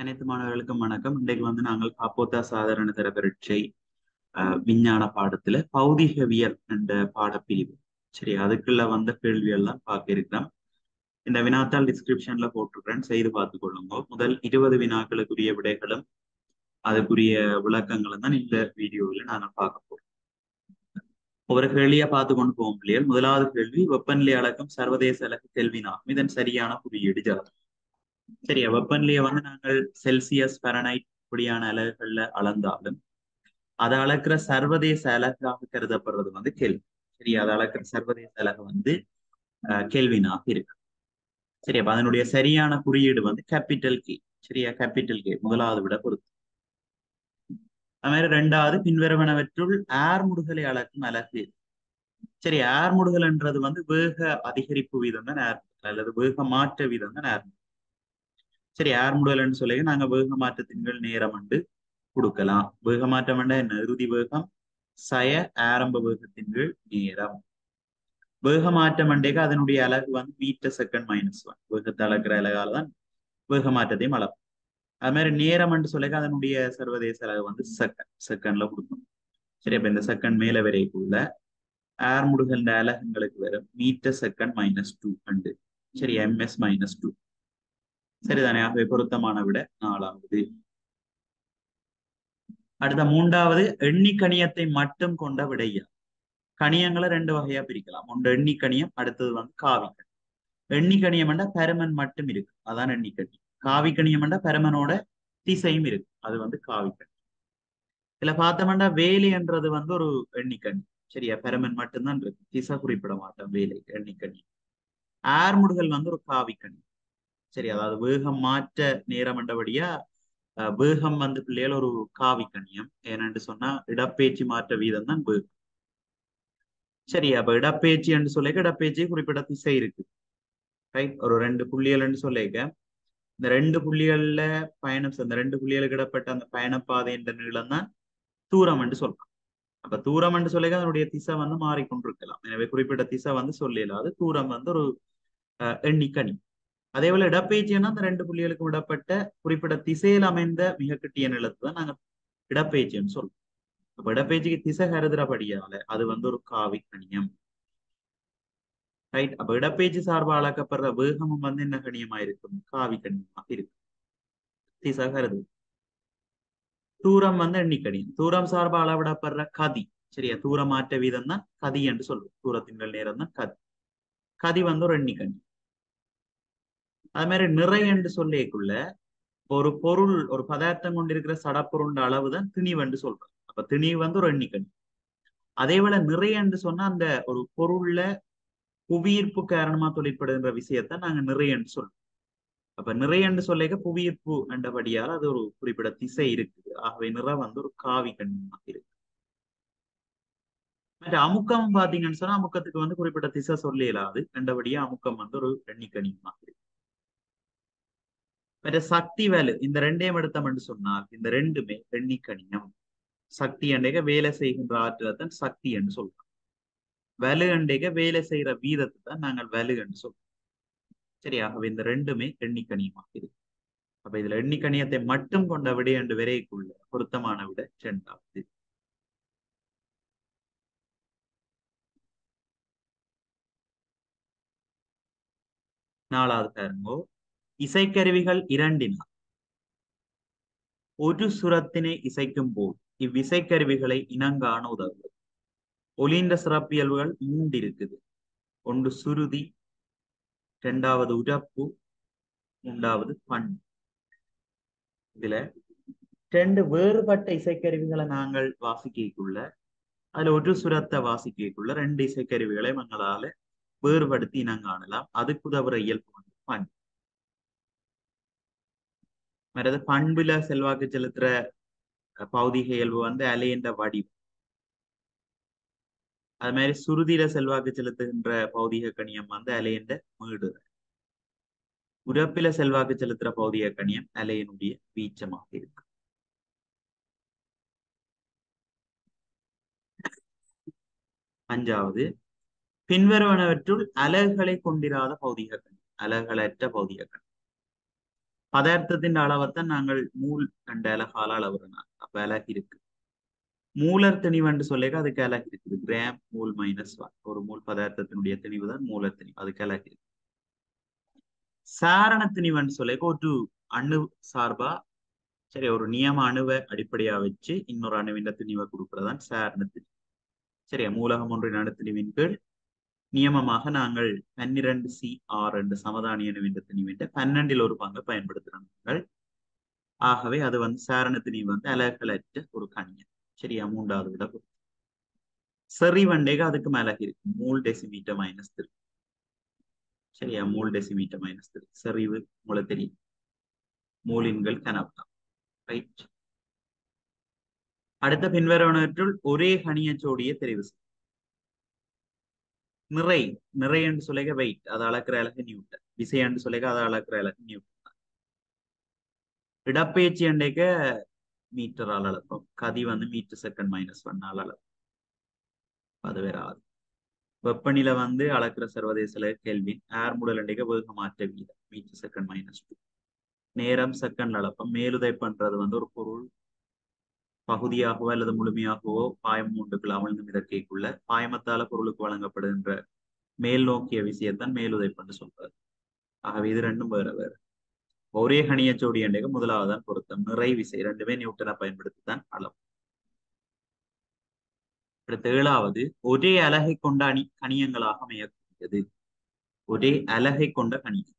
அனைத்து மாணவர்களுக்கும் வணக்கம். இன்றைக்கு வந்து நாங்கள் காப்போத்தா சாதாரண தர பரீட்சை விஞ்ஞான பாடத்துல பௌதிகவியல் என்ற பாடப்பிரிவு சரி அதுக்குள்ள வந்த கேள்வியெல்லாம் பார்க்க இருக்கிறோம். இந்த வினாத்தாள் டிஸ்கிரிப்ஷன்ல போட்டிருக்கிறேன், செய்து பார்த்துக் கொள்ளுங்க. முதல் 20 வினாக்களுக்குரிய விடைகளும் அதுக்குரிய விளக்கங்களும் தான் இந்த வீடியோவில் நாங்கள் பார்க்க போறோம். ஒவ்வொரு கேள்வியா பார்த்து கொண்டு போவோம் இல்லையா? முதலாவது கேள்வி, வெப்பநிலை அளக்கும் சர்வதேச அளவு கெல்வினாகும், இதன் சரியான குறியீடு ஜாதம். சரியா, வெப்பநிலையை வந்து நாங்கள் செல்சியஸ், ஃபரனைட் இப்படியான அலகுகள்ல அளந்தாலும் அதை அளக்கிற சர்வதேச அலகாக கருதப்படுறது வந்து கெல்வின். சரி, அதை அளக்கிற சர்வதேச அலகு வந்து கெல்வினாக இருக்கு. சரியா, அப்ப அதனுடைய சரியான குறியீடு வந்து கேபிட்டல் கே. சரியா, கேபிட்டல் கே முதலாவது விட பொறுத்து. அது மாதிரி ரெண்டாவது, பின்வருவனவற்றுள் ஏர்முடுதலை அளக்கும் அலகு. சரி, ஏர்முடுதல்ன்றது வந்து வேக அதிகரிப்பு வீதம் தான் ஏர்முடுதல், அல்லது வேக மாற்ற வீதம் தான் ஏர்முடுதல். சரி, ஏர்முடுதல்னு சொல்லி நாங்க வேக மாற்றத்தின்கள் நேரம் வந்து கொடுக்கலாம். வேக மாற்றம் என்ன? இறுதி வேகம் சய ஆரம்ப வேகத்தின்கள் நேரம். வேக மாற்றம் அண்டேக்கு அதனுடைய அலகு வந்து மீட்டர் செகண்ட் -1. வேகத்தை அளக்கிற அலகால தான் வேக மாற்றத்தையும் அளவு. அது மாதிரி நேரம் என்று சொல்லி அதனுடைய சர்வதேச அளவு வந்து செகண்ட்ல கொடுக்கணும். சரி, அப்ப இந்த செகண்ட் மேல வரைக்குள்ள ஏர்முடுதல் அலகுங்களுக்கு வரும் மீட்டர் செகண்ட் -2 அண்டு. சரி, எம்எஸ் -2. சரிதானே? ஆகவே பொருத்தமான விட 4வது. அடுத்த 3வது, எண்ணி கணியத்தை மட்டும் கொண்ட விடையா. கணியங்களை 2 வகையா பிரிக்கலாம். ஒன்று எண்ணி கணியம், அடுத்தது வந்து காவிக்கணி. எண்ணி கணியம் என்றா பருமன் மட்டும் இருக்கு, அதான் எண்ணிக்கணி. காவிக்கணியம்டா பருமனோட திசையும் இருக்கு, அது வந்து காவிக்கணி. இதுல பார்த்தோம்னா வேலை என்றது வந்து ஒரு எண்ணிக்கணி. சரியா, பருமன் மட்டும்தான் இருக்கு, திசை குறிப்பிட மாட்டோம். வேலை எண்ணிக்கணி. ஏர்முடுதல் வந்து ஒரு காவிக்கணி. சரி, அதாவது வேகம் மாற்ற நேரம் என்றபடியா வேகம் வந்து பிள்ளைகள் ஒரு காவிக்கணியம். ஏனென்று சொன்னா இடப்பெயர்ச்சி மாற்ற வீதம் தான் வேகம். சரியா, அப்ப இடப்பெயர்ச்சி என்று சொல்ல இடப்பெயர்ச்சியை குறிப்பிட திசை இருக்கு. ரைட், ஒரு 2 புள்ளிகள் சொல்லிக்க இந்த 2 புள்ளிகள்ல பயணம், அந்த 2 புள்ளிகளுக்கு இடப்பட்ட அந்த பயணப்பாதை என்ற நீளம் தான் தூரம் என்று சொல்றோம். அப்ப தூரம் என்று சொல்லிக்க அதனுடைய திசை வந்து மாறிக்கொண்டிருக்கலாம். எனவே குறிப்பிட்ட திசை வந்து சொல்லலாது. தூரம் வந்து ஒரு எண்ணிக்கணி. அதே போல இடப்பெயர்ச்சின்னா அந்த 2 புள்ளிகளுக்கு விடப்பட்ட குறிப்பிட்ட திசையில் அமைந்த மிக கிட்டிய நிலத்தை தான் நாங்க இடப்பெயர்ச்சின்னு சொல்றோம். அப்ப இடப்பெயர்ச்சிக்கு திசை கருதுறபடியால அது வந்து ஒரு காவிக்கணியம். ரைட், அப்ப இடப்பெயர்ச்சி சார்பா அளக்கப்படுற வேகமும் வந்து என்ன கணியமா இருக்கும்? காவிக்கணியமாக இருக்கும், திசை கருது. தூரம் வந்து எண்ணிக்கணியம். தூரம் சார்பா அளவிடப்படுற கதி. சரியா, தூர மாற்ற வீதம் தான் கதி என்று சொல்றோம். தூரத்தின்கள் நேரம் தான் கதி. கதி வந்து ஒரு எண்ணிக்கணியம். அது மாதிரி நிறை என்று சொல்லிக்குள்ள ஒரு பொருள், ஒரு பதார்த்தம் கொண்டிருக்கிற சடப்பொருள் அளவு தான் திணிவு என்று சொல்றோம். அப்ப திணிவு வந்து ஒரு எண்ணிக்கணி. அதே போல நிறை என்று சொன்னா அந்த ஒரு பொருள்ல புவியீர்ப்பு காரணமா தொழிற்படுகின்ற விஷயத்த நாங்க நிறை என்று சொல்றோம். அப்ப நிறை என்று சொல்லிக்க புவியீர்ப்பு என்றபடியால் அது ஒரு குறிப்பிட்ட திசை இருக்குது. ஆகவே நிறை வந்து ஒரு காவிக்கணியமாக இருக்கு. அமுக்கம் பாத்தீங்கன்னு சொன்னா அமுக்கத்துக்கு வந்து குறிப்பிட்ட திசை சொல்லலாது. என்றபடியா அமுக்கம் வந்து ஒரு எண்ணிக்கணியமாக இருக்கு. மற்ற சக்தி வேலு, இந்த 2யும் எடுத்தோம்னு சொன்னால் இந்த 2மே எண்ணிக்கணியம். சக்தி அண்டைக வேலை செய்கின்ற ஆற்றலத்தான் சக்தி என்று சொல்றோம். வலு அண்டைக வேலை செய்யற வீதத்தை தான் நாங்கள் வலு என்று சொல்றோம். சரியாகவே இந்த 2மே எண்ணிக்கணியமாக இருக்கு. அப்ப இதுல எண்ணிக்கணியத்தை மட்டும் கொண்ட விட என்று வரைக்குள்ள பொருத்தமான விட 2வது. நாலாவது பாருங்கோ, இசைக்கருவிகள் இரண்டினால் ஒரு சுரத்தினை இசைக்கும் போது இவ்விசைக்கருவிகளை இனங்காண உதவுவது. ஒலின்ற சிறப்பியல்புகள் 3 இருக்குது. ஒன்று சுருதி, 2வது உரப்பு, 3வது பண். இதுல 2 வேறுபட்ட இசைக்கருவிகளை நாங்கள் வாசிக்கக்குள்ள, அதுல ஒரு சுரத்தை வாசிக்கக்குள்ள 2 இசைக்கருவிகளை மங்களால வேறுபடுத்தி இனங்காணலாம். அதுக்கு உதவுற இயல்பு வந்து பண். மற்றது பண்புல செல்வாக்கு செலுத்துற பௌதிக இயல்பு வந்து அலையின்ற வடிவம். அது மாதிரி சுருதியில செல்வாக்கு செலுத்துகின்ற பௌதிக கணியம் வந்து அலையின்ற மீடு. உரப்பில செல்வாக்கு செலுத்துற பௌதிக கணியம் அலையினுடைய வீச்சமாக இருக்கு. அஞ்சாவது, பின்வருவனவற்றுள் அலகுகளை கொண்டிராத பௌதிக கணியம், அலகுகளற்ற பௌதிக கணியம். பதார்த்தத்தின் அளவைத்தான் நாங்கள் மூல் என்ற அலகால அளவுறோம். அப்ப அலகு இருக்கு. மூலர் திணிவு என்று சொல்லிக்க அதுக்கு அலகு இருக்குது. Gram mole minus one. ஒரு மூல் பதார்த்தத்தினுடைய திணிவு தான் மூலர் திணிவு. அதுக்கு அலகு இருக்கு. சாரண திணிவுன்னு சொல்லிக்க ஒரு அணு சார்பா சரி ஒரு நியம அணுவை அடிப்படையா வச்சு இன்னொரு அணுவின் திணிவை கொடுக்கறதான் சாரண திணிவு. சரியா, மூலகம் ஒன்றின் அணுத்திணிவின் கீழ் நியமமாக நாங்கள் 12Cr என்ற சமதானிய அணுவின் திணிவின் 12ல் ஒரு பங்கு பயன்படுத்துறாங்க. ஆகவே அது வந்து சாரண திணிவு வந்து அலகலற்ற ஒரு கணியம். சரியா, மூன்றாவது விட சரி வண்டேக அதுக்கு மேலகு இருக்கு. 3 dm -3. சரியா, 3 dm -3 சரிவு மூளை தெரியும். மூலின்கள் கனவுதான். ரைட், அடுத்த பின்வருவனவற்றுள் ஒரே கணிய ஜோடியை தெரிவு செய்யும். நிறை, நிறை என்று சொல்லிக்க வெயிட், அதை அளக்கிற அலகு நியூட்டன். விசை என்று சொல்லிக்க அதை அளக்கிற அலகு நியூட்டன் தான். இடப்பெயர்ச்சி என்றைக்க மீட்டரால் அளப்போம். கதி வந்து மீட்டர் செகண்ட் -1 ஆல் அளப்போம். அது வேற ஆகுது. வெப்பநிலை வந்து அளக்கிற சர்வதேச கெல்வின். ஏர் முடல் அண்டைக்கு வேக மாற்ற வீதம் மீட்டர் செகண்ட் -2. நேரம் செகண்ட் அளப்பம். மேலுதை பண்றது வந்து ஒரு பொருள் பகுதியாகவோ அல்லது முழுமையாகவோ பாயம் மூண்டுக்குள் அமிழ்ந்து மிதக்கைக்குள்ள பாயமத்தால பொருளுக்கு வழங்கப்படுகின்ற மேல் நோக்கிய விஷயத்தான் மேலுதைப்பண்டு சொல்றாரு. ஆகவே இது ரெண்டும் வேற வேற. ஒரே கணிய ஜோடி அண்டைக்கு முதலாவதுதான் பொருத்தம். நிறை விசை ரெண்டுமே நியூட்டனை பயன்படுத்திதான் அளவு. அடுத்த 7வது ஒரே அலகை கொண்ட கணியங்களாக அமையக்கூடியது. ஒரே அலகை கொண்ட கணியம்.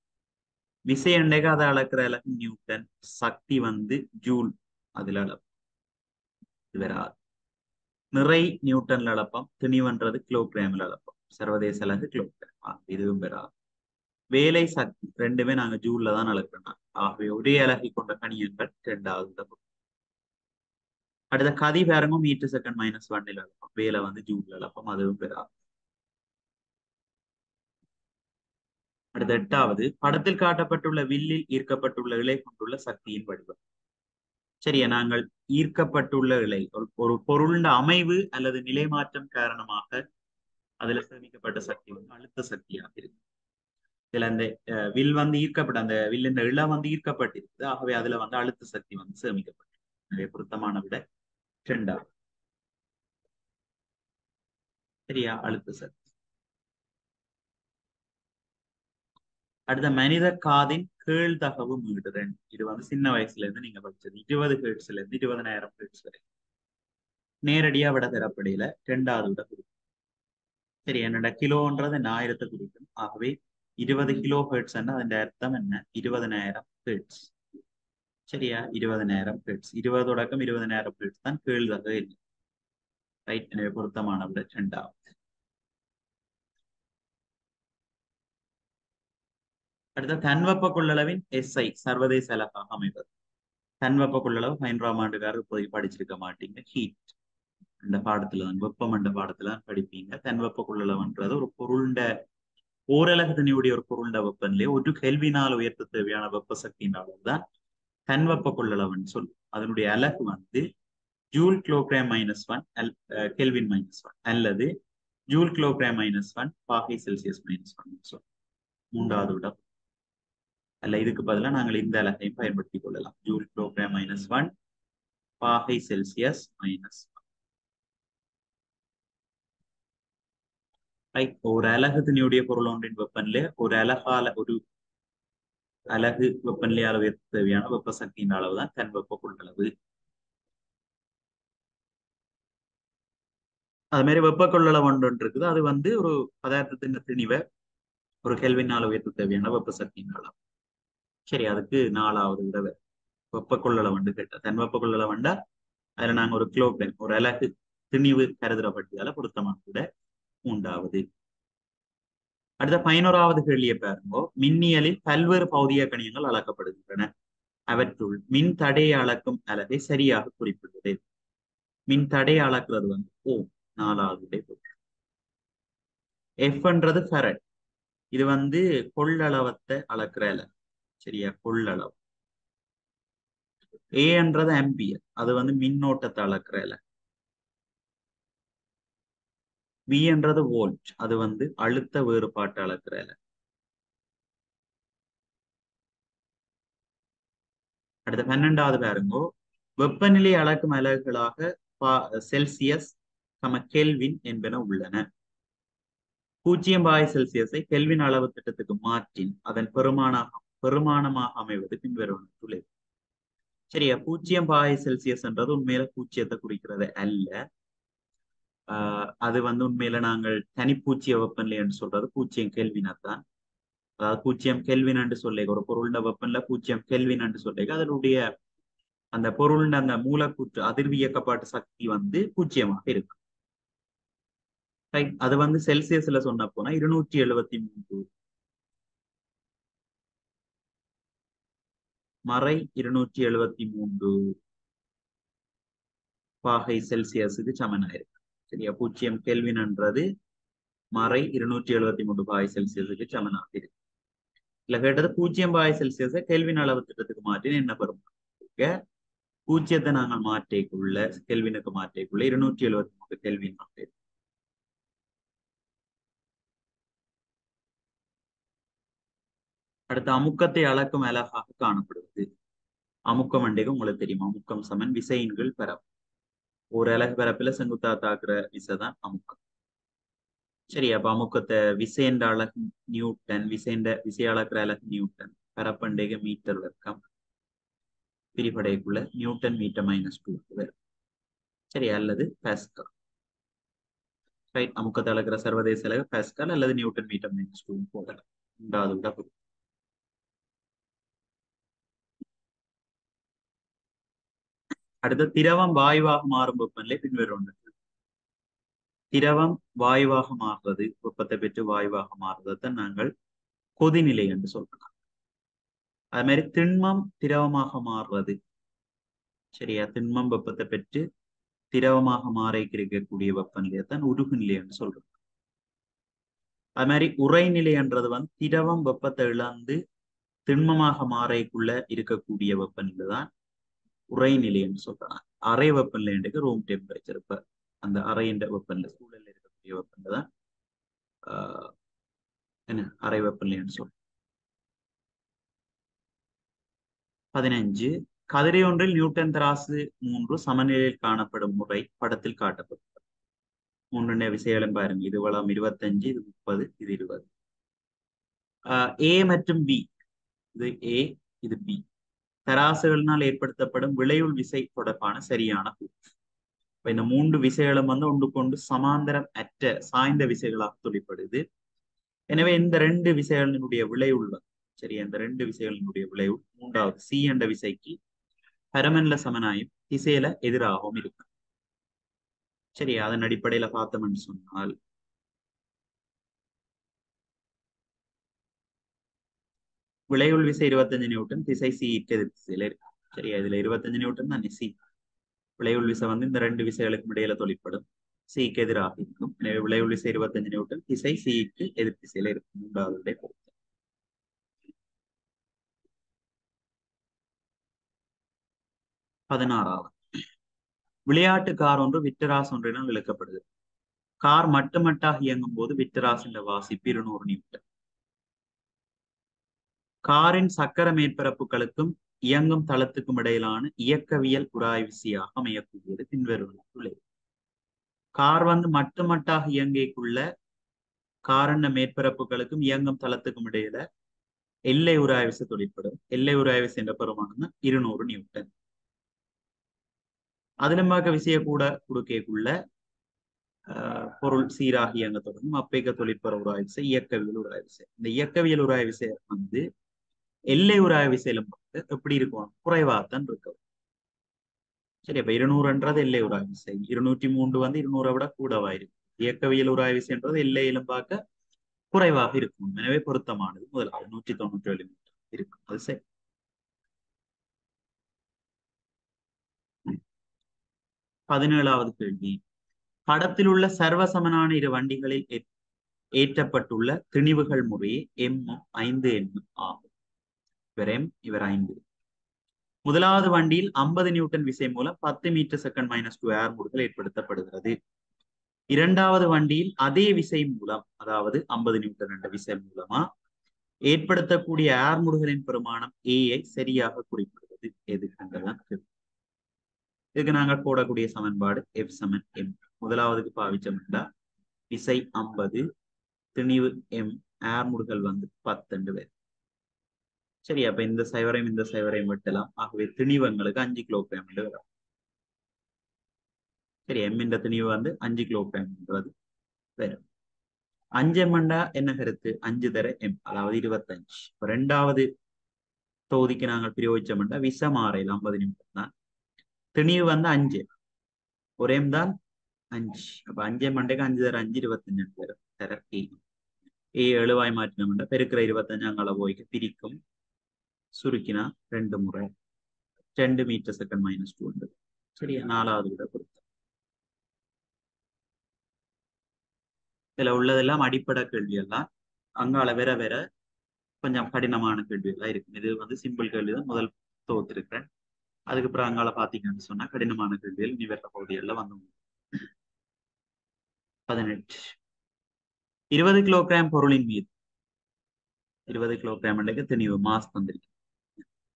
விசை அண்டைக்கு அதை அளக்கிற அலகு நியூட்டன். சக்தி வந்து ஜூல், அதுல அளவு வராது. நிறை நியூட்டன்ல அளப்பம். திணிவன்றது கிலோகிராம்ல அளப்பம். சர்வதேச அலகு கிலோகிராம். இதுவும் வராது. வேலை சக்தி ரெண்டுமே நாங்க ஜூல்ல தான் அளக்கிறோம். ஆகவே ஒரே அலகை கொண்ட கணியங்கள் 2வது. அடுத்த கதி பாருங்க, மீட்டர் செகண்ட் -1 அளப்போம். வேலை வந்து ஜூல்ல அளப்போம். அதுவும் பெறாது. அடுத்த 8வது படத்தில் காட்டப்பட்டுள்ள வில்லில் ஈர்க்கப்பட்டுள்ள இலை கொண்டுள்ள சக்தியின் வடிவம். சரியா, நாங்கள் ஈர்க்கப்பட்டுள்ள இலை ஒரு பொருளின் அமைவு அல்லது நிலை மாற்றம் காரணமாக அதுல சேமிக்கப்பட்ட சக்தி வந்து அழுத்த சக்தியாக இருக்கு. இதுல அந்த வில் வந்து ஈர்க்கப்பட்ட அந்த வில்லின் இலை வந்து ஈர்க்கப்பட்டிருக்குது. ஆகவே அதுல வந்து அழுத்த சக்தி வந்து சேமிக்கப்பட்டிருக்கு. பொருத்தமான விட 2வது. சரியா, அழுத்த சக்தி. அடுத்த மனித காதின் கீழ்தகவு மீடுறன். இது வந்து சின்ன வயசுல இருந்து நீங்க படிச்சது. 20 ஹெர்ட்ஸ்ல இருந்து 20,000 ஹெர்ட்ஸ் வரை நேரடியா விட தரப்படையில 2வது விட குறிக்கும். சரி, என்னோட கிலோன்றது 1000 குறிக்கும். ஆகவே 20 kHz என்ன, அதன் அர்த்தம் என்ன? 20,000 ஹெர்ட்ஸ். சரியா, 20,000 ஹெர்ட்ஸ். 20 தொடக்கம் 20,000 ஹெர்ட்ஸ் தான் கீழ்தகவு இல்லை. ரைட், எனவே பொருத்தமான விட 2வது. அடுத்த தன்வெப்ப கொள்ளளவின் SI சர்வதேச அலகாக அமைவது. தன்வெப்ப கொள்ளளவு 15ஆம் ஆண்டுக்காரர் இப்போதைக்கு படிச்சிருக்க மாட்டீங்க. ஹீட் அந்த பாடத்துல தான், வெப்பம் அந்த பாடத்துல தான் படிப்பீங்க. தன்வெப்ப கொள்ளளவுன்றது ஒரு பொருள்ட ஓரலகு திணிவுடைய ஒரு பொருள்ட வெப்பநிலையை 1 கெல்வினால் உயர்த்த தேவையான வெப்ப சக்தியின் அளவு தான் தன்வெப்ப கொள்ளளவுன்னு சொல்லும். அதனுடைய அலகு வந்து ஜூல் கிலோகிராம் -1 கெல்வின் -1 அல்லது ஜூல் கிலோகிராம் -1 பாகை செல்சியஸ் -1 சொல்லும். 3வது விட அல்ல, இதுக்கு பதிலாக நாங்கள் இந்த அலகையும் பயன்படுத்திக் கொள்ளலாம். ஜூல் கிலோகிராம் -1 பாகை செல்சியஸ் -1. ஒரு அலகு திணிவுடைய பொருள் ஒன்றின் வெப்பநிலை ஒரு அலகு வெப்பநிலை அளவு தேவையான வெப்ப சக்தியின் அளவுதான் தன் வெப்ப கொள்ளளவு. அது மாதிரி வெப்ப கொள்ளளவு ஒன்று இருக்குது. அது வந்து ஒரு பதார்த்தத்தின் திணிவை 1 கெல்வினால் உயர்த்த தேவையான வெப்ப சக்தியின் அளவு. சரி, அதுக்கு 4வது விட வெப்ப கொள்ளளவு கேட்டா தன் வெப்ப கொள்ளளவு வண்டா அதுல நாங்க ஒரு கிலோகிராம் ஒரு அலகு திணிவு கருதுறப்பட்டதால பொருத்தமான விட 3வது. அடுத்த 11வது கேள்வியை பாருங்கோ. மின்னியலில் பல்வேறு பௌதிய கணியங்கள் அளக்கப்படுகின்றன. அவற்றுள் மின் தடையை அளக்கும் அலகை சரியாக குறிப்பிடுவது. மின் தடையை அளக்கிறது வந்து ஓம். 4வது. எஃப்ன்றது ஃபரட். இது வந்து கொள்ளளவத்தை அளக்கிற அலகு. சரியா, கொள்ளளவு. ஏன்றது ஆம்பியர். அது வந்து மின்னோட்டத்தை அளக்கிற அலகு. வின்றது வோல்ட். அது வந்து அழுத்த வேறுபாட்டை அளக்கிற அலகு. அடுத்த 12வது பாருங்க. வெப்பநிலை அளக்கும் அலகுகளாக செல்சியஸ் கெல்வின் என்பன உள்ளன. 0 பாய் செல்சியஸை கெல்வின் அளவு திட்டத்துக்கு மாற்றின் அதன் பெருமானமாக அமைவது பின்வருவன. சரியா, 0 பாய் செல்சியஸ் என்றது உண்மையில பூச்சியத்தை குறிக்கிறது அல்ல. அது வந்து உண்மையில நாங்கள் தனிப்பூச்சிய வெப்பநிலை என்று சொல்றது பூச்சியம் கெல்வினத்தான். அதாவது 0 கெல்வின் என்று சொல்ல ஒரு பொருள்ட வெப்பநில 0 கெல்வின் என்று சொல்லிக்க அதனுடைய அந்த பொருள் அந்த மூலக்கூற்று அதிர்வியக்கப்பாட்டு சக்தி வந்து 0ஆக இருக்கு. அது வந்து செல்சியஸ்ல சொன்ன போனா 273 - 273 பாகை செல்சியஸுக்கு சமனாயிருக்கு. சரியா, 0 கெல்வின் என்றது -273 பாகை செல்சியஸுக்கு சமனாக இருக்கு. இல்ல கேட்டது 0 பாய் செல்சியஸை கெல்வின் அளவு திட்டத்துக்கு மாற்றி என்ன பெறும். பூஜ்ஜியத்தை நாங்கள் மாற்றிக்குள்ள கெல்வினுக்கு மாற்றிக்குள்ள 273 கெல்வின் மாற்றி. அடுத்த அமுக்கத்தை அளக்கும் அலகாக காணப்படுவது. அமுக்கம் அண்டைக்கு உங்களுக்கு தெரியுமா, அமுக்கம் சமன் விசையின்கள் பரப்பு. ஒரு அலகு பரப்பில செங்குத்தா தாக்குற விசைதான் அமுக்கம். சரியா, அப்ப அமுக்கத்தை விசைன்ற அலகு நியூட்டன், விசை அளக்குற அலகு நியூட்டன், பரப்பண்டைக்கு மீட்டர் வர்க்கம், பிரிபடைக்குள்ள நியூட்டன் மீட்டர் -2 வரும். சரி, அல்லது பாஸ்கல். ரைட், அமுக்கத்தை அளக்கிற சர்வதேச அலகு பாஸ்கல் அல்லது நியூட்டன் மீட்டர் -2 போடலாம். ரெண்டாவது விட போகும். அடுத்த திரவம் வாயுவாக மாறும் வெப்பநிலை பின்வரும். திரவம் வாயுவாக மாறுறது, வெப்பத்தை பெற்று வாயுவாக மாறுறதை நாங்கள் கொதிநிலை என்று சொல்றோம். அது மாதிரி திண்மம் திரவமாக மாறுறது. சரியா, திண்மம் வெப்பத்தை பெற்று திரவமாக மாற இருக்கக்கூடிய வெப்பநிலையை தான் உருகுநிலை என்று சொல்றோம். அது மாதிரி உறைநிலை என்றது வந்து திரவம் வெப்பத்தை இழந்து திண்மமாக மாறைக்குள்ள இருக்கக்கூடிய வெப்பநிலை தான் உறைநிலை என்று சொல்றாங்க. அறை வெப்பநிலை ரூம் டெம்பரேச்சர், இப்ப அந்த அறையின் வெப்பநிலை சூழல்ல இருக்கக்கூடிய வெப்பநிலை தான் என்ன அறை வெப்பநிலை என்று சொல்றோம். 15 கதிரையொன்றில் நியூட்டன் தராசு 3 சமநிலையில் காணப்படும் முறை படத்தில் காட்டப்பட்டது. 3 விசைகளும் பாருங்க, இது வளம் 25, இது 30, இது 20. A மற்றும் B, இது A இது B, தராசுகளினால் ஏற்படுத்தப்படும் விளைவுள் விசை தொடர்பான சரியான கூற்று. இப்ப இந்த 3 விசைகளும் வந்து ஒன்றுக்கொண்டு சமாந்தரம் அற்ற சாய்ந்த விசைகளாக தொழிற்படுது. எனவே இந்த 2 விசைகளினுடைய விளைவுள் வந்து சரியா, இந்த 2 விசைகளினுடைய விளைவு 3வது சி என்ற விசைக்கு பரமன்ல சமனாயும் திசையில எதிராகவும் இருக்கு. சரியா, அதன் அடிப்படையில பார்த்தோம்னு சொன்னால் விளைவுள் விசை 25 நியூட்டன், திசை சி எதிர் திசையில இருக்கு. சரியா, இதுல 25 நியூட்டன் தான் சி. விளைவுள் விசை வந்து இந்த 2 விசைகளுக்கும் இடையில தொழிற்படும், சிக்கு எதிராக இருக்கும். எனவே விளைவுள் விசை 25 நியூட்டன், திசை சிக்கு எதிர் திசையில இருக்கும். 3வது பதினாறாவது விளையாட்டு கார் ஒன்று விட்டராஸ் ஒன்றினால் விளக்கப்படுது. கார் மட்டுமட்டாக இயங்கும் போது விட்டராஸ் என்ற வாசிப்பு 200 நியூட்டன். காரின் சக்கர மேற்பரப்புகளுக்கும் இயங்கும் தளத்துக்கும் இடையிலான இயக்கவியல் உராய்விசையாக அமையக்கூடியது பின்வரும். கார் வந்து மட்டுமட்டாக இயங்கிக்குள்ள காரண்ட மேற்பரப்புகளுக்கும் இயங்கும் தளத்துக்கும் இடையில எல்லை உராய்விசை தொழிற்படும். எல்லை உராய்விசை என்ற பெருமானம் தான் 200 நியூட்டன். அதிலமாக விசைய கூட குறுக்கேக்குள்ள பொருள் சீராக இயங்க தொடங்கும். அப்பேக்க தொழிற்பர உராய் விசை, இயக்கவியல் உராய் விசை. இந்த இயக்கவியல் உராய் விசை வந்து எல்லை உராய் விசையிலும் எப்படி இருக்கும், குறைவாகத்தான் இருக்கும். சரி, அப்ப 200 என்றது எல்லை உராய் விசை, 203 வந்து 200 விட கூடவாயிருக்கு. இயக்கவியல் உராய் விசைன்றது எல்லையிலும் பார்க்க குறைவாக இருக்கும். எனவே பொருத்தமானது முதலாவது 197 மீட்டர் இருக்கும். அது சரி. பதினேழாவது கேள்வி, படத்தில் உள்ள சர்வசமனான இரு வண்டிகளில் ஏற்றப்பட்டுள்ள திணிவுகள் முறையே M, 5M ஆகும். இவர் M, இவர் 5. முதலாவது வண்டியில் 50 நியூட்டன் விசை மூலம் 10 m/s2 ஏர் முடுதல் ஏற்படுத்தப்படுகிறது. இரண்டாவது வண்டியில் அதே விசை மூலம், அதாவது 50 நியூட்டன் என்ற விசை மூலமா ஏற்படுத்தக்கூடிய ஏர் முடுதலின் பெருமானம் A ஐ சரியாக குறிப்பிடுகிறது. இதுக்கு நாங்கள் போடக்கூடிய சமன்பாடு எஃப் சமன் எம். முதலாவதுக்கு பாவிச்சோம்னா விசை 50, திணிவு எம், ஏர்முடுகள் வந்து 10 பேர். சரி, அப்ப இந்த சைவரையும் வெட்டலாம். ஆகவே திணிவங்களுக்கு 5 கிலோகிராம் என்று வரும். சரி, எம் என்ற திணிவு வந்து 5 கிலோகிராம் என்றது வரும். 5 மண்டா என்ன கருத்து, 5 தர எம், அதாவது 25. ரெண்டாவது தொகுதிக்கு நாங்கள் பிரயோகிச்சோம்னா விசமாறையில் 50 நிமிடம் தான். திணிவு வந்து 5, ஒரு எம் தான் 5. அப்ப 5 மண்டைக்கு 5 தர 5, 25 தர ஏ. ஏ 7 மாற்றினோம்னா பெருக்கிற 25 போய்க்கு பிரிக்கும், சுருக்கினா 2 முறை 2 மீட்டர் செகண்ட் -2 உண்டு. சரியா, 4வது விட கொடுத்து இதுல உள்ளதெல்லாம் அடிப்படை கேள்வியெல்லாம். அங்கால வேற வேற கொஞ்சம் கடினமான கேள்வியெல்லாம் இருக்கும். இது வந்து சிம்பிள் கேள்விதான் முதல் தொகுத்திருக்கிறேன். அதுக்கப்புறம் அங்கால பாத்தீங்கன்னு சொன்னா கடினமான கேள்விகள் நீ வேற பகுதிகளில் வந்து 18. 20 கிலோகிராம் பொருளின் மீது 20 கிலோகிராம் திணிவு மாஸ் தந்திருக்கு.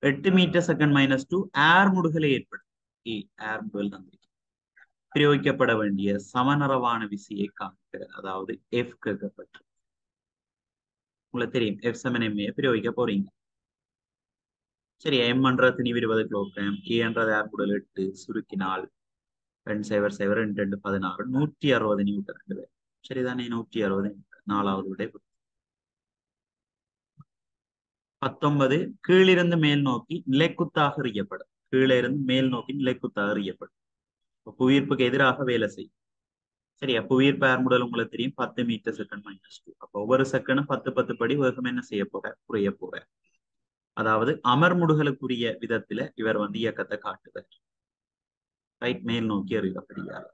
8 மீட்டர் செகண்ட் -2 ஏர் முடுகலை ஏற்படுத்தும். பிரயோகிக்கப்பட வேண்டிய சமநரவான விசையை காண்கிறது, அதாவது எஃப் கேட்கப்பட்டு. உங்களுக்கு தெரியும் எஃப் சமன் எம்ஏ பிரயோகிக்க போறீங்க. சரி, எம் என்ற திணிவு 20 கிலோகிராம், ஏ என்றது ஏர் முடுகல் 8, சுருக்கினால் 2 0 0 2 2 16, 160 நியூட்டன் ரெண்டு பேர். சரிதானே, 160 நியூட்டன். 4வது விடை 19. கீழிருந்து மேல் நோக்கி நிலைக்குத்தாக எறியப்படும். கீழே இருந்து மேல் நோக்கி நிலைக்குத்தாக எறியப்படும், புவியீர்ப்புக்கு எதிராக வேலை செய்யும். சரியா, புவியீர்ப்பு ஏர்முடல் உங்களுக்கு தெரியும் 10 மீட்டர் செகண்ட் -2. அப்ப ஒவ்வொரு செகண்டும் 10 10 படி வேகம் என்ன செய்ய போற, குறைய போற. அதாவது அமர்முடுகளுக்குரிய விதத்துல இவர் வந்து இயக்கத்தை காட்டுவார். மேல் நோக்கி அறியப்படுகிறார்.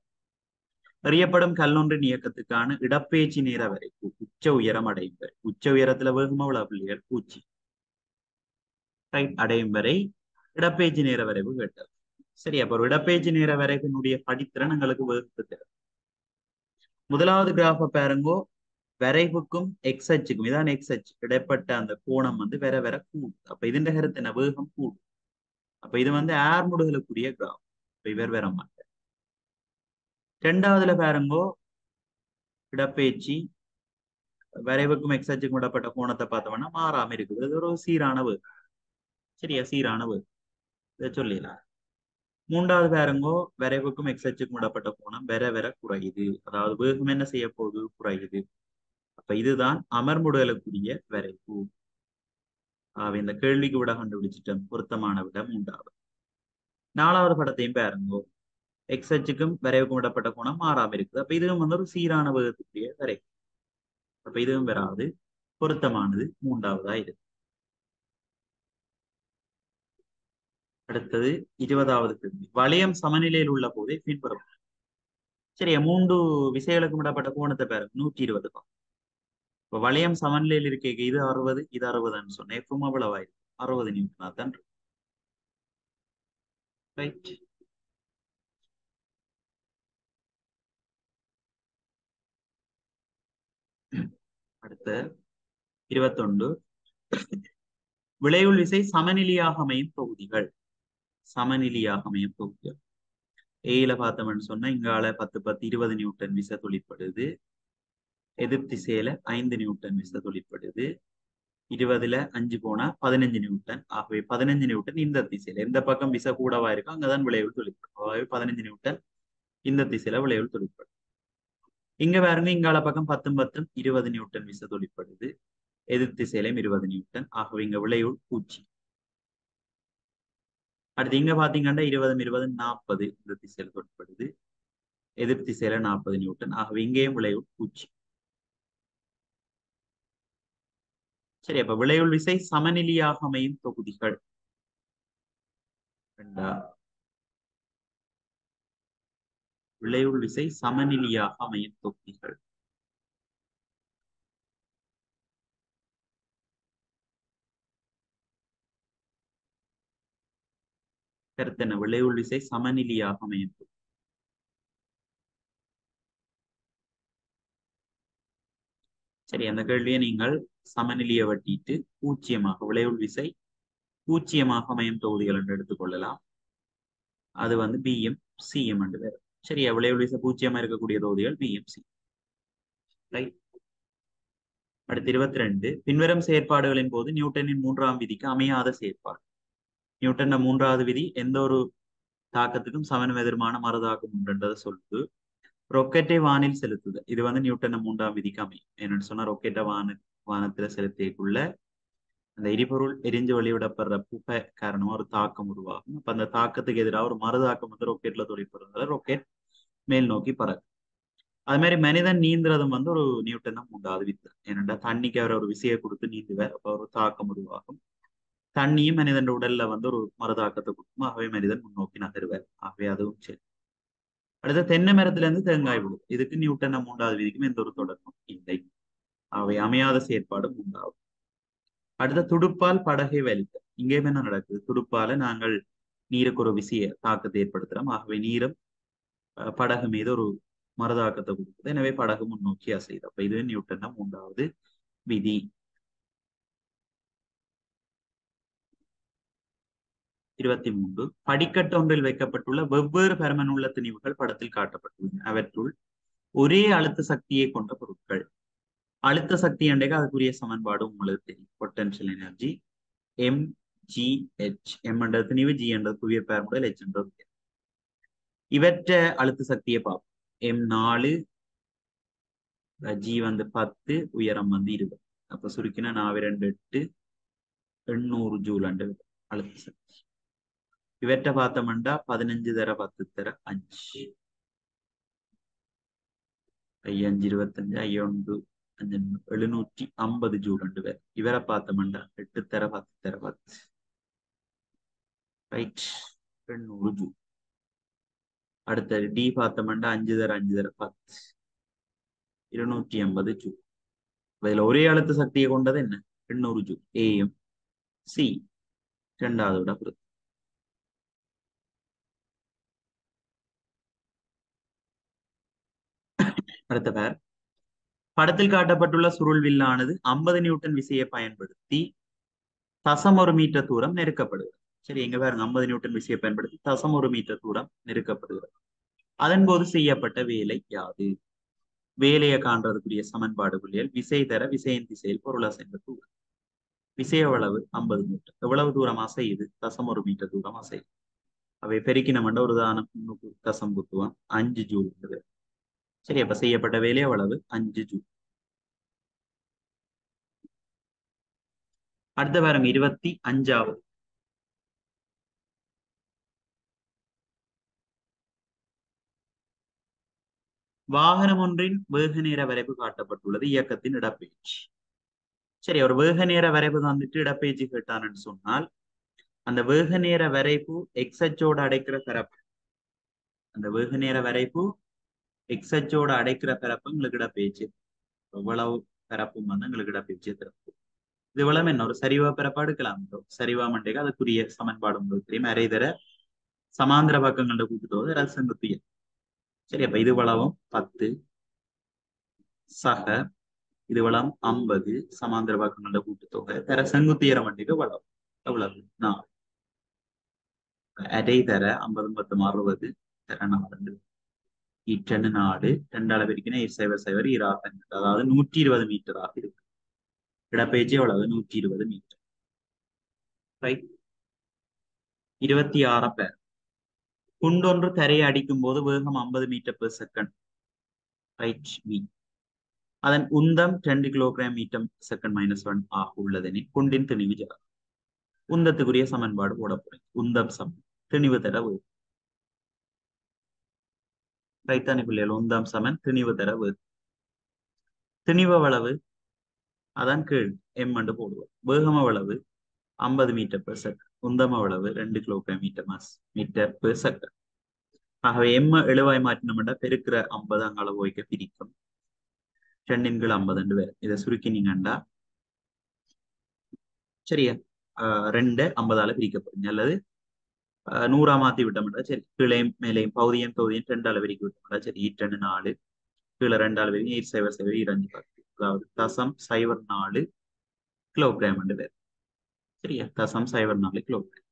அறியப்படும் கல்லொன்றின் இயக்கத்துக்கான இடப்பெயர்ச்சி நேர வரைக்கும் உச்ச உயரம் அடையும் வரை, உச்ச உயரத்துல வேகமவள புள்ளிகள் பூச்சி அடையும் வரை இடப்பெயர்ச்சி நேர வரைவு கேட்டது. சரி, அப்ப ஒரு இடப்பெயர்ச்சி நேர வரைவினுடைய படித்திறன் எங்களுக்கு வகுப்பு தரும். முதலாவது கிராஃப பாருங்கோ, வரைவுக்கும் எக்ஸ் அச்சுக்கும், இதான் எக்ஸ் அச்சு, இடைப்பட்ட அந்த கோணம் வந்து வேற வேற கூடு. அப்ப இதுன்ற கருத்து என்ன, வேகம் கூடு. அப்ப இது வந்து ஏர்முடுகளுக்குரிய கிராஃப், இவர் வேற மாட்டார். 2வதுல பாருங்கோ, இடப்பெயர்ச்சி வரைவுக்கும் எக்ஸாச்சுக்கும் விடப்பட்ட கோணத்தை பார்த்தோம்னா மாறாம இருக்குது. இது ஒரு சீரான வேகம். சரியா, சீரான வேகம் இதை சொல்லிடலாம். 3வது பாருங்கோ, வரைவுக்கும் எக்ஸாச்சுக்கும் விடப்பட்ட கோணம் வேற வேற குறையுது, அதாவது வேகம் என்ன செய்ய போகுது, குறையுது. அப்ப இதுதான் அமர்முடலுக்குரிய வரைவு. இந்த கேள்விக்கு விட கண்டுபிடிச்சிட்டோம், பொருத்தமான விட 3வது. 4வது படத்தையும் பாருங்கோ, எக்ஸ் அச்சுக்கும் வரைவுக்கும் விடப்பட்ட கோணம் மாறாம இருக்குது. அப்ப இதுவும் வந்து ஒரு சீரான வேகத்துக்குரிய வரை. அப்ப இதுவும் வராது, பொருத்தமானது 3வதா இது. அடுத்தது 20வது கேள்வி, வளையம் சமநிலையில் உள்ள போதே பின்புறம். சரியா, 3 விசைகளுக்கும் விடப்பட்ட கோணத்தை பாருங்க, 120. இப்ப வளையம் சமநிலையில் இருக்க இது 60, இது 60ன்னு சொன்னேன். எப்பவும் அவ்வளவாயிருக்கு, 60 நியூட்டனா தான். அடுத்த 21. விளைவுள் விசை சமநிலையாக அமையும் தொகுதிகள். சமநிலையாக அமையும் தொகுதிகள் ஏல பார்த்தோம்னு சொன்னா இங்கால 10 10 20 நியூட்டன் விசை தொழிற்படுது. எதிர் திசையில 5 நியூட்டன் விசை தொழிற்படுது. 20ல 5 போனா 15 நியூட்டன். ஆகவே 15 நியூட்டன் இந்த திசையில, எந்த பக்கம் விசை கூடவா இருக்கோ அங்கதான் விளைவு தொழிற்படும். 15 நியூட்டன் இந்த திசையில விளைவு தொழிற்படும். இங்க பாருங்க, இங்கால பக்கம் 10 10 20 நியூட்டன் விசை தொழிற்படுது. எதிர் திசையிலும் 20 நியூட்டன். ஆகவே இங்க விளைவு பூச்சி. அடுத்து இங்க பாத்தீங்கன்னா 20 20 40 இந்த திசையில தொழிற்படுது. எதிர் திசையில 40 நியூட்டன். ஆகவே இங்கேயும் விளைவு பூச்சி. சரி, அப்ப விளைவுள் விசை சமநிலையாக அமையும் தொகுதிகள். விளைவுள் விசை சமநிலையாக அமையும் தொகுதிகள். கருத்தன விளைவுள் விசை சமநிலையாக அமையும் தொகுதி. சரி, அந்த கேள்வியை நீங்கள் சமநிலையை வட்டிட்டு பூச்சியமாக விளைவுள் விசை பூஜ்ஜியமாக அமையும் தொகுதிகள் என்று எடுத்துக்கொள்ளலாம். அது வந்து பிஎம் சிஎம் என்று பேர். சரியா? விளைவு பூஜ்ஜியமா இருக்கக்கூடிய தொகுதிகள் பிஎம் சி. ரைட். அடுத்து 22. பின்வரும் செயற்பாடுகளின் போது நியூட்டனின் 3ஆம் விதிக்கு அமையாத செயற்பாடு. நியூட்டன 3வது விதி எந்த ஒரு தாக்கத்துக்கும் சமன் எதிர்மான மறுதாக்கம் உண்டுன்றதை சொல்லுது. ரொக்கெட்டை வானில் செலுத்துது. இது வந்து நியூட்டன 3ஆம் விதிக்கு அமையும். என்னன்னு சொன்னா ரொக்கெட்டை வானத்துல செலுத்திக்குள்ள அந்த எரிபொருள் எரிஞ்சு வெளிவிடப்படுற புகை காரணமா ஒரு தாக்கம் உருவாகும். அப்ப அந்த தாக்கத்துக்கு எதிராக ஒரு மறுதாக்கம் வந்து ரொக்கெட்ல தொழிற்படுறதால ரொக்கெட் மேல் நோக்கி பறக்கும். அது மாதிரி மனிதன் நீந்துறதும் வந்து ஒரு நியூட்டன 3வது விதி. ஏனென்றா தண்ணிக்கு அவரை ஒரு விசையை கொடுத்து நீந்துவார். அப்ப ஒரு தாக்கம் உருவாகும். தண்ணியும் மனிதன் உடல்ல வந்து ஒரு மறுதாக்கத்தை கொடுக்கும். ஆகவே மனிதன் முன்னோக்கி நகருவார். ஆகவே அதுவும் சரி. அடுத்த தென்னை மரத்துல இருந்து தேங்காய் விடும். இதுக்கு நியூட்டன 3வது விதிக்கும் எந்த ஒரு தொடர்பும் இல்லை. ஆகவே அமையாத செயற்பாடும் உண்டாகும். அடுத்த துடுப்பால் படகை வலித்த. இங்கேயுமே என்ன நடக்குது? துடுப்பால நாங்கள் நீருக்கு ஒரு விசைய தாக்கத்தை ஏற்படுத்துறோம். ஆகவே நீரும் படகு மீது ஒரு மறுதாக்கத்தை கொடுக்குது. எனவே படகு முன்னோக்கி அசைது. அப்ப இது நியூட்டன 3வது விதி. ாம் விதி 23. படிக்கட்டு ஒன்றில் வைக்கப்பட்டுள்ள வெவ்வேறு பருமனுள்ள திணிவுகள் படத்தில் காட்டப்பட்டுள்ளன. அவற்றுள் ஒரே அழுத்த சக்தியை கொண்ட பொருட்கள். அழுத்த சக்தி என்றைக்கு அதுக்குரிய சமன்பாடு உங்களுக்கு தெரியும். Potential energy M G H. M என்ற திணிவு, ஜி என்ற புவிய பெயர்முடல், ஹெச் என்ற இவற்ற அழுத்த சக்தியை பார்ப்போம். M4, G வந்து 10, உயரம் வந்து 20. அப்ப சுருக்கினா 428 800 ஜூல் என்று அழுத்த சக்தி. இவற்ற பார்த்தோம்டா 15 தர 10 தர 5, 5×5 = 750 ஜூல் ரெண்டு பேர். இவரை பார்த்தோம்டா 8 தர 10 தர 10, ரைட், 800 ஜூல். அடுத்தது டி பார்த்தோம்டா 5 தர 5 தர 10, 250 ஜூல். இதுல ஒரே அழுத்த சக்தியை கொண்டது என்ன? 800 ஜூல். ஏஎம் சி இரண்டாவது விட பொருள். அடுத்த பேர் படத்தில் காட்டப்பட்டுள்ள சுருள் வில்லானது 50 நியூட்டன் விசையை பயன்படுத்தி தசம் 1 மீட்டர் தூரம் நெருக்கப்படுகிறது. சரி, எங்க பாருங்க, 50 நியூட்டன் விசையை பயன்படுத்தி தசம் 1 மீட்டர் தூரம் நெருக்கப்படுகிறது. அதன் போது செய்யப்பட்ட வேலை யாது? வேலையை காண்றதுக்குரிய சமன்பாடுகள் விசை தர விசையின் திசையில் பொருளா சென்ற தூரம். விசை எவ்வளவு? 50 மீட்டர். எவ்வளவு தூரம் அசையுது? தசம் 1 மீட்டர் தூரம் அசையுது. அவை பெருக்கினமண்ட ஒரு தானம் தசம் குத்துவான் 5 ஜூல். சரி, அப்ப செய்யப்பட்ட வேலை எவ்வளவு? 5 ஜூல். அடுத்த வாரம் 25வது. வாகனம் ஒன்றின் வேக நேர வரைவு காட்டப்பட்டுள்ளது. இயக்கத்தின் இடப்பெயர்ச்சி. சரி, ஒரு வேக நேர வரைவு வந்துட்டு இடப்பெயர்ச்சி கேட்டான்னு சொன்னால் அந்த வேக நேர வரைவு எக்ஸச்சோடு அடைக்கிற பரப்பு. அந்த வேக நேர வரைவு எக்ஸச்சோட அடைக்கிற பரப்பு எங்களுக்கு இடப்பெயர்ச்சி. எவ்வளவு பரப்பும் வந்து எங்களுக்கு இடப்பெயர்ச்சி திறப்பு. இது எவ்வளவு என்ன ஒரு சரிவா பரப்பா எடுக்கலாம். சரிவா மண்டைக்கு அதுக்குரிய சமன்பாடு உங்களுக்கு தெரியும். அரை தர சமாந்திர பக்கங்கள்ல கூட்டுதோது ரசங்கத்துய. சரி, அப்ப இது வளவும் 10 சக இது வளம் 50 சமாந்திர பக்கங்கள்ல கூட்டுத்தொகை தர செங்குத்தியர மண்டைக்கு வளவும் எவ்வளவு 4. அரை தர 50 10 60 தர 4 2 2 ஈராக, அதாவது 120 மீட்டராக இருக்கு. இடப்பெயர்ச்சி எவ்வளவு? 120 மீட்டர். ரைட். 26 பேர் குண்டொன்று தரையை அடிக்கும் போது வேகம் 50 மீட்டர் பெர் செகண்ட். ரைட். அதன் உந்தம் 2 கிலோகிராம் மீட்டர் செகண்ட் மைனஸ் 1 உள்ளதெனில் குண்டின் திணிவு ஜார். உந்தத்துக்குரிய சமன்பாடு போட போறேன். உந்தம் சம திணிவு தர வேகம். ரைட்டானி பிள்ளைகள் உந்தாம் சமன் திணிவு தர வேகம். திணிவு வளவு அதான் கீழ் எம் என்று போடுவோம். வேகம வளவு 50 மீட்டர் பெர் செகண்ட். உந்தம வளவு 2 கிலோகிராம் மீட்டர் பெர் செகண்ட். ஆகவே எம் 70 மாற்றினோம்னா பெருக்கிற 50 அங்கால போய்க்க பிரிக்கும். 2×50 ரெண்டு பேர். இதை சுருக்கினீங்கண்டா சரியா 2 50ஆல பிரிக்கப்படுங்க. அல்லது 100ஆ மாத்தி விட்டோம்டா சரி கீழையும் மேலையும் பகுதியும் தொகுதியும் 2ஆல் பெருக்கி விட்டோம்டா சரி 2 4 கீழே 2ஆல் பெருக்கி 0 0 2 10, அதாவது 0.4 கிலோகிராம் என்று பேர். சரியா? தசம் 0.4 கிலோமீட்டர்.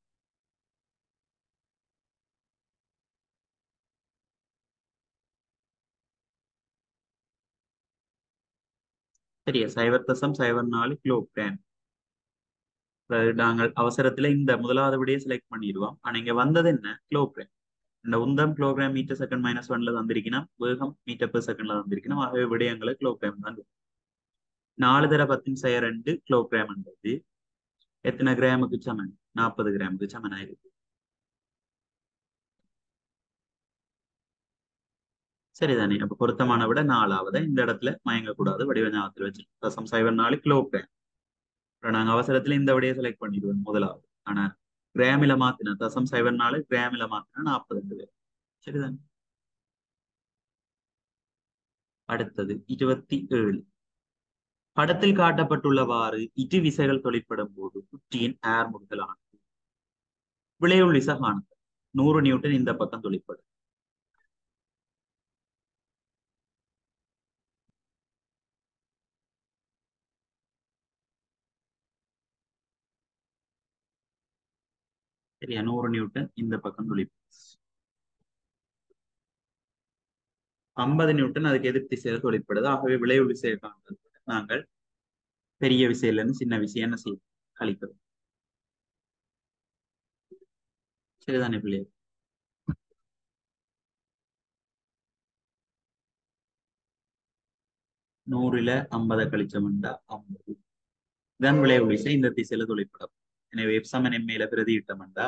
சரியா? 0.4 கிலோகிராம். அதாவது நாங்கள் அவசரத்துல இந்த முதலாவது விடையை செலக்ட் பண்ணிடுவோம். ஆனா இங்க வந்தது என்ன? கிலோகிராம். இந்த உந்தம் கிலோகிராம் மீட்டர் செகண்ட் -1ல தந்திருக்கணும், வேகம் மீட்டர் பெர் செகண்ட்ல தந்திருக்கணும். ஆகவே விடயங்களை கிலோகிராம் தான். 4 தர 10 செயல் 2 கிலோகிராம் என்றது எத்தனை கிராமுக்கு சமன்? 40 கிராமுக்கு சமன் ஆயிருக்கு. சரிதானே? அப்ப பொருத்தமான விட 4ஆவதை இந்த இடத்துல மயங்கக்கூடாது, வடிவ ஞாபகத்தில் வச்சிருக்கோம். 0.4 கிலோகிராம். நாங்க அவசரத்துல இந்த விடையை செலக்ட் பண்ணிடுவோம் முதலாவது. ஆனா கிராமில மாத்தினா 0.4 கிராமில மாத்தினா 42 பேர். சரிதானே? அடுத்தது 27. படத்தில் காட்டப்பட்டுள்ளவாறு இரு விசைகள் தொழிற்படும் போது குற்றியின் ஏர் முடுதலானது விளைவுள் விசகானது 100 நியூட்டன் இந்த பக்கம் தொழிற்படும். சரியா? 100 நியூட்டன் இந்த பக்கம் தொழிற்படும். 50 நியூட்டன் அதுக்கு எதிர்த்து திசையில தொழிற்படுது. ஆகவே விளைவு விசையை காண்பது நாங்கள் பெரிய விசையில இருந்து சின்ன விசையை என்ன செய்ய கழிக்கிறோம். சரிதானே பிள்ளைய? நூறுல 50 கழிச்சமெண்டா 50 தான் விளைவு விசை இந்த திசையில தொழிற்படும். எனவே எப்சமன் எம்ஏல பிரதியிட்டமெண்டா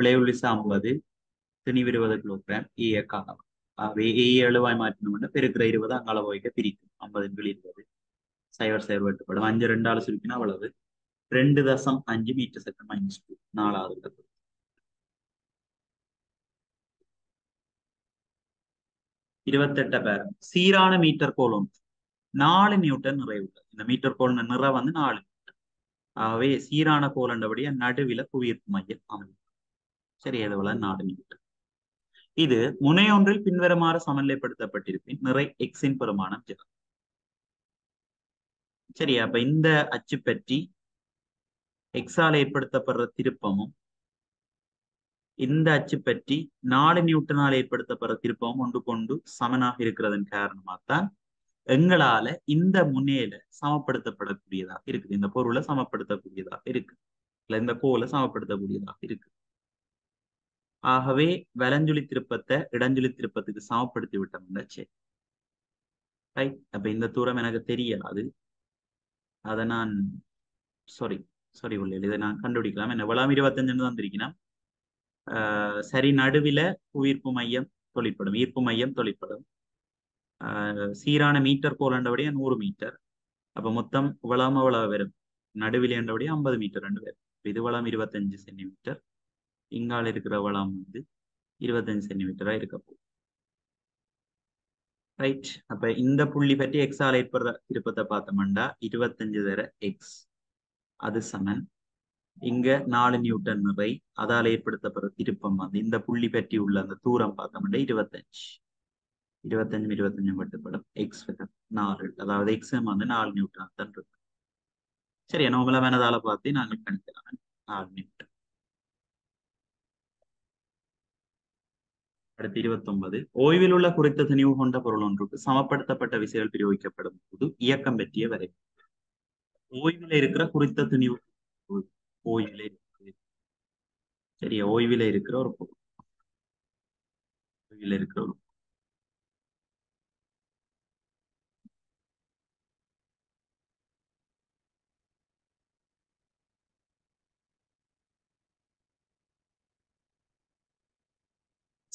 விளைவு விசை 50 20 கிலோகிராம் ஏய காலம். ஆகவே ஏய எழுவாய் மாற்றினோம்னா பெருக்கிற 20 அங்கால வைக்க பிரிக்கும். 50 என்பது 20 சைவர் வெட்டுப்படும். 5 2ஆல் சுருக்கினா அவ்வளவு 2.5 மீட்டர் செகண்ட் -2 4ஆவது. பேரம் சீரான மீட்டர் கோல் ஒன்று 4 நியூட்டன் நிறைவு உள்ளது. இந்த மீட்டர் கோல் நிறை வந்து 4. ஆகவே சீரான கோல் என்றபடிய நடுவில புவியீர்ப்பு மையம் அமையும். சரி, அதுபோல 4 நியூட்டன். இது முனையொன்றில் பின்வருமாறு சமநிலைப்படுத்தப்பட்டிருப்பின் நிறை எக்ஸின் பெருமானம் ஜெ. சரி, அப்ப இந்த அச்சு பற்றி எக்ஸால் ஏற்படுத்தப்படுற திருப்பமும் இந்த அச்சு பற்றி 4 நியூட்டனால் ஏற்படுத்தப்படுற திருப்பமும் ஒன்று கொண்டு சமனாக இருக்கிறதன் காரணமாகத்தான் எங்களால இந்த முனையில சமப்படுத்தப்படக்கூடியதாக இருக்குது. இந்த பொருளை சமப்படுத்தக்கூடியதாக இருக்கு, இல்ல இந்த கோலை சமப்படுத்தக்கூடியதாக இருக்கு. ஆகவே வலஞ்சுழி திருப்பத்தை இடஞ்சுழி திருப்பத்துக்கு சமப்படுத்தி விட்டோம்னா சரி. அப்ப இந்த தூரம் எனக்கு தெரியாது, அதை நான் சாரி உள்ளே இதை நான் கண்டுபிடிக்கலாம். என்ன விளாம் 25 தந்திருக்கேன். சரி, நடுவில ஈர்ப்பு மையம் தொழிற்படும், சீரான மீட்டர் கோல் என்றபடியே 100 மீட்டர். அப்ப மொத்தம் விளாம விளா வரும், நடுவில் என்றபடியே 50 மீட்டர் 2 பேர். இது விளாம் 25 சென்டிமீட்டர், இங்கால இருக்கிற விளாம் வந்து 25 சென்டிமீட்டரா இருக்க போகுது. ரைட். அப்ப இந்த புள்ளி பற்றி எக்ஸால் ஏற்படுற திருப்பத்தை பார்த்தோம்னா 25 தர எக்ஸ் அது சமன் இங்க 4 நியூட்டன் நிறை, அதால் ஏற்படுத்தப்படுற திருப்பம் வந்து இந்த புள்ளி பற்றி உள்ள அந்த தூரம் பார்த்தோம்னா 25 மட்டுப்படும் எக்ஸ் 4. அதாவது எக்ஸ் வந்து 4 நியூட்டன் தான் இருக்கு. சரி, நோமலா வேணதால பார்த்து நாங்கள் கணிக்கலாம் 4 நியூட்டன். அடுத்து 29. ஓய்வில் உள்ள குறித்த துணிவு கொண்ட பொருள் ஒன்றுக்கு சமப்படுத்தப்பட்ட விசைகள் பிரயோகிக்கப்படும் போது இயக்கம் பற்றிய வரை. ஓய்வில் இருக்கிற குறித்த துணிவு, ஓய்வில் இருக்கு. சரியா? ஓய்வில் இருக்கிற ஒரு பொருள், ஓய்வில் இருக்கிற ஒரு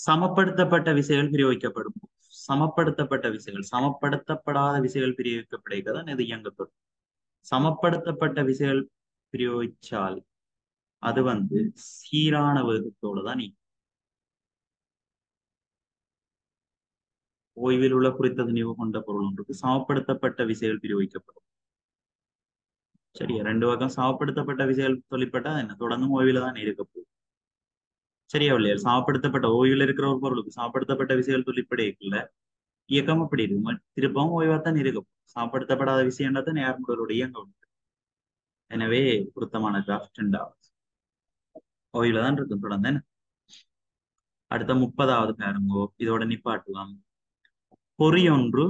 சமப்படுத்தப்பட்ட விசைகள் பிரயோகிக்கப்படும். சமப்படுத்தப்பட்ட விசைகள், சமப்படுத்தப்படாத விசைகள் பிரயோகிக்கப்படுகிறதான் இது இயங்கப்படும். சமப்படுத்தப்பட்ட விசைகள் பிரயோகிச்சால் அது வந்து சீரான வேகத்தோடு தான். நீ ஓய்வில் உள்ள குறித்த நினைவு கொண்ட பொருள் ஒன்றுக்கு சமப்படுத்தப்பட்ட விசைகள் பிரயோகிக்கப்படும். சரியா? 2 வகம் சமப்படுத்தப்பட்ட விசைகள் தொழிற்பட்டா என்ன தொடர்ந்து ஓய்வில தான் இருக்க போகுது. சரியா? இல்லையா? சமப்படுத்தப்பட்ட ஓய்வில் இருக்கிற ஒரு பொருளுக்கு சமப்படுத்தப்பட்ட விசைகள் தொழிற்படையில இயக்கம் அப்படி இருக்கும், திருப்பவும் ஓய்வாத்தான் இருக்கும். சமப்படுத்தப்படாத விசையன்றதான் நேர்முடலோட இயங்க உண்டு. எனவே பொருத்தமான டிராஃப்ட் ரெண்டாவது. ஓய்வுலதான் இருக்கும் தொடர்ந்து. அடுத்த 30வது பாருங்கோ, இதோட நிப்பாட்டுவோம். பொறியொன்று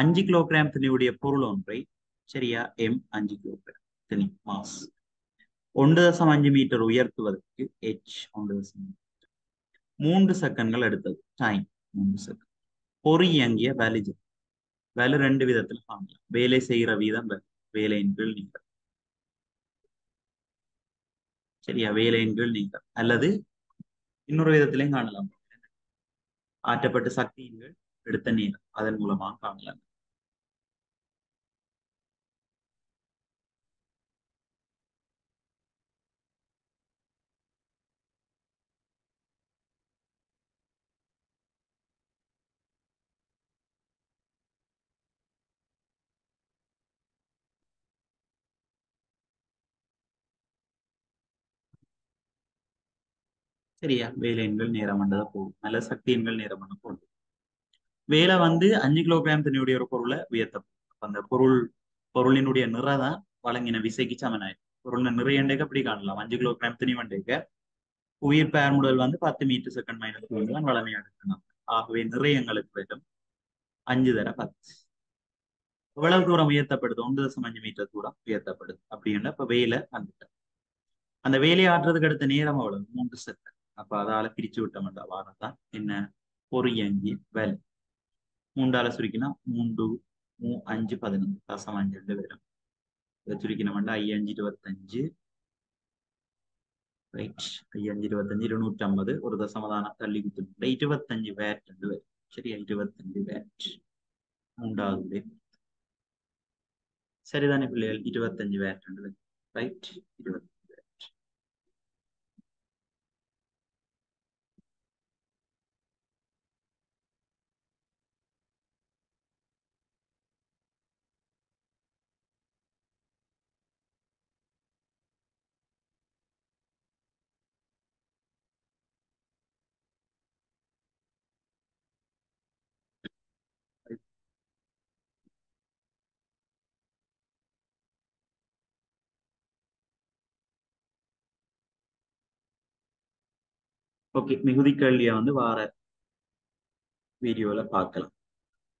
5 கிலோகிராம் திணியுடைய பொருள் ஒன்றை, சரியா, எம் 5 கிலோகிராம் திணி மாஸ் 1.5 மீட்டர் உயர்த்துவதற்கு h 1.5 மீட்டர் 3 செகண்ட்கள் எடுத்தது. Time 3 second. பொறியங்கிய வேலிஜ் வேலை 2 விதத்தில் காணலாம். வேலை செய்கிற வீதம் வேலையின் கீழ் நீங்க, சரியா, வேலையின் கீழ் நீங்க, அல்லது இன்னொரு விதத்திலையும் காணலாம், ஆற்றப்பட்ட சக்தியின் கீழ் எடுத்த நீர், அதன் மூலமாக காணலாம். சரியா, வேலையின்கள் நேரம் பண்ணதை போகும், நல்ல சக்தியின்கள் நேரம் பண்ண போகும். வேலை 5 கிலோகிராம் தண்ணியுடைய ஒரு பொருளை உயர்த்தப்படும். அந்த பொருளினுடைய நிறை தான் வழங்கின விசைக்கு சமனாயிடும். பொருள் நிறையண்டேக்க அப்படி காணலாம். 5 கிலோகிராம் தண்ணி வண்டேக்க உயிர் பெயர்முடல் 10 மீட்டர்/s தான் வளமையா எடுக்கணும். ஆகவே நிறையங்களுக்கு வேண்டும் 5 தர 10. எவ்வளவு தூரம் உயர்த்தப்படுது? 1.5 மீட்டர் தூரம் உயர்த்தப்படுது. அப்படின்னா இப்ப வேலை வந்துட்டேன். அந்த வேலையை ஆற்றுறதுக்கு அடுத்த நேரம் அவ்வளவு 3 செகண்ட். அப்ப அதால பிரிச்சு விட்டோம்ன்ற வாரத்தான் என்ன பொறியங்கிய வேலை. 3 சுருக்கினா 3×5 15 10 வரும். இதை சுருக்கினோம்னா 5×25 ரைட், 5×25 250 ஒரு தசமதான தள்ளி குத்து 25 வேட் என்று வரும். சரியா, 25 வேட் 3வது. சரிதானே பிள்ளைகள்? 25 வேட் என்று வரும். ரைட், 20. ஓகே, மிகுதி கேள்வியை வார வீடியோல பார்க்கலாம்.